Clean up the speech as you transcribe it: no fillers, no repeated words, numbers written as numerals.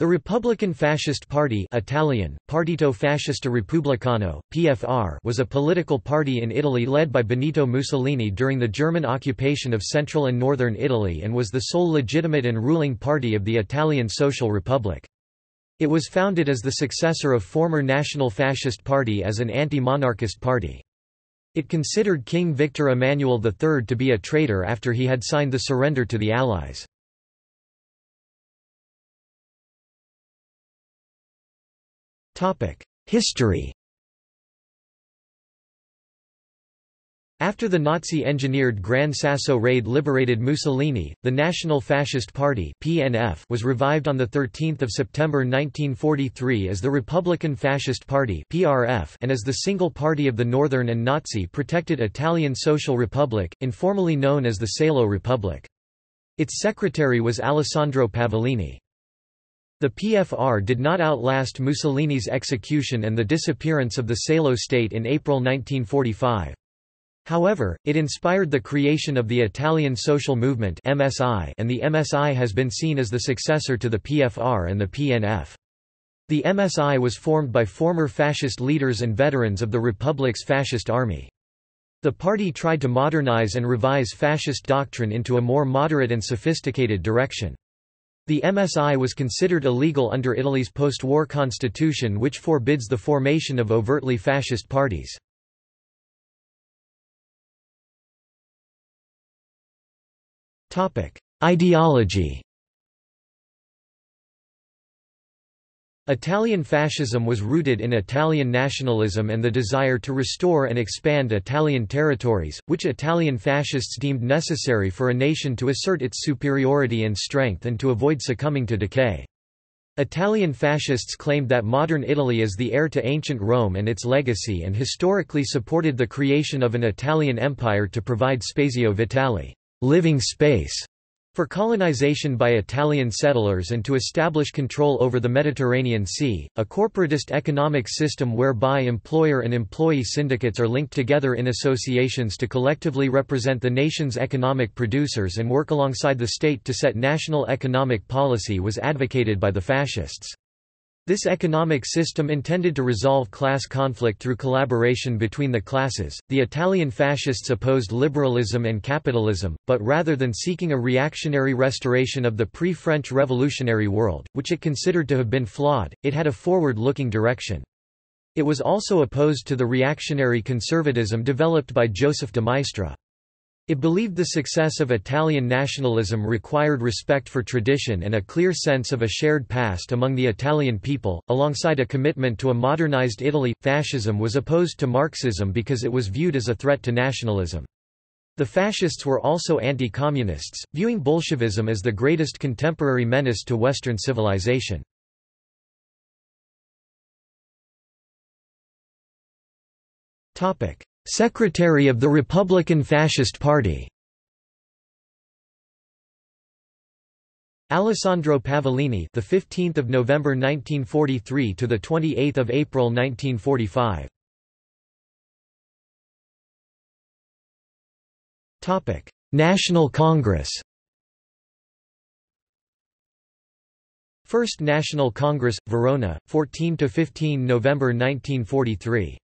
The Republican Fascist Party Italian, Partito Fascista Repubblicano, PFR was a political party in Italy led by Benito Mussolini during the German occupation of central and northern Italy and was the sole legitimate and ruling party of the Italian Social Republic. It was founded as the successor of former National Fascist Party as an anti-monarchist party. It considered King Victor Emmanuel III to be a traitor after he had signed the surrender to the Allies. History. After the Nazi-engineered Grand Sasso raid liberated Mussolini, the National Fascist Party (PNF) was revived on 13 September 1943 as the Republican Fascist Party (PRF) and as the single party of the Northern and Nazi-protected Italian Social Republic, informally known as the Salo Republic. Its secretary was Alessandro Pavolini. The PFR did not outlast Mussolini's execution and the disappearance of the Salo state in April 1945. However, it inspired the creation of the Italian Social Movement (MSI), and the MSI has been seen as the successor to the PFR and the PNF. The MSI was formed by former fascist leaders and veterans of the Republic's fascist army. The party tried to modernize and revise fascist doctrine into a more moderate and sophisticated direction. The MSI was considered illegal under Italy's post-war constitution, which forbids the formation of overtly fascist parties. Ideology. Italian fascism was rooted in Italian nationalism and the desire to restore and expand Italian territories, which Italian fascists deemed necessary for a nation to assert its superiority and strength and to avoid succumbing to decay. Italian fascists claimed that modern Italy is the heir to ancient Rome and its legacy, and historically supported the creation of an Italian empire to provide spazio vitale, living space, for colonization by Italian settlers and to establish control over the Mediterranean Sea, a corporatist economic system whereby employer and employee syndicates are linked together in associations to collectively represent the nation's economic producers and work alongside the state to set national economic policy was advocated by the fascists. This economic system intended to resolve class conflict through collaboration between the classes. The Italian fascists opposed liberalism and capitalism, but rather than seeking a reactionary restoration of the pre-French revolutionary world, which it considered to have been flawed, it had a forward-looking direction. It was also opposed to the reactionary conservatism developed by Joseph de Maistre. It believed the success of Italian nationalism required respect for tradition and a clear sense of a shared past among the Italian people, alongside a commitment to a modernized Italy. Fascism was opposed to Marxism because it was viewed as a threat to nationalism. The fascists were also anti-communists, viewing Bolshevism as the greatest contemporary menace to Western civilization. Secretary of the Republican Fascist Party. Alessandro Pavolini, the 15th of November 1943 to the 28th of April 1945. Topic: National Congress. First National Congress, Verona, 14 to 15 November 1943.